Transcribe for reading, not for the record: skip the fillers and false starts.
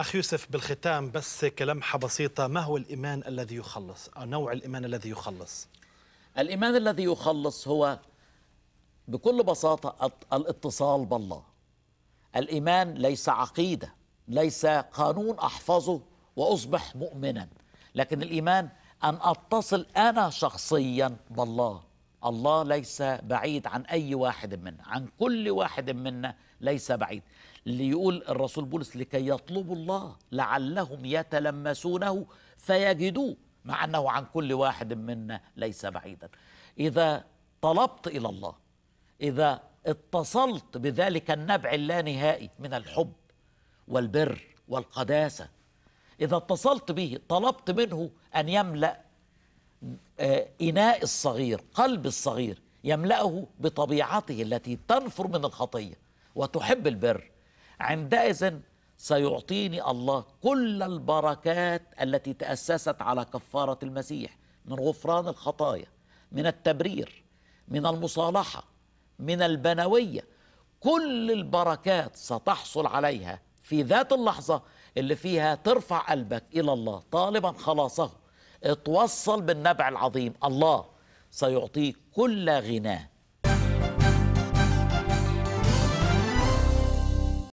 أخ يوسف، بالختام بس كلمحة بسيطة، ما هو الإيمان الذي يخلص أو نوع الإيمان الذي يخلص؟ الإيمان الذي يخلص هو بكل بساطة الاتصال بالله. الإيمان ليس عقيدة، ليس قانون أحفظه وأصبح مؤمنا، لكن الإيمان أن أتصل أنا شخصيا بالله. الله ليس بعيد عن أي واحد منا، عن كل واحد منا ليس بعيد. اللي يقول الرسول بولس لكي يطلبوا الله لعلهم يتلمسونه فيجدوه، مع أنه عن كل واحد منا ليس بعيدا. إذا طلبت إلى الله، إذا اتصلت بذلك النبع اللانهائي من الحب والبر والقداسة، إذا اتصلت به طلبت منه أن يملأ إناء الصغير، قلب الصغير، يملأه بطبيعته التي تنفر من الخطية وتحب البر، عندئذ سيعطيني الله كل البركات التي تأسست على كفارة المسيح، من غفران الخطايا، من التبرير، من المصالحة، من البنوية. كل البركات ستحصل عليها في ذات اللحظة اللي فيها ترفع قلبك إلى الله طالبا خلاصه. اتوصل بالنبع العظيم، الله سيعطيك كل غناه.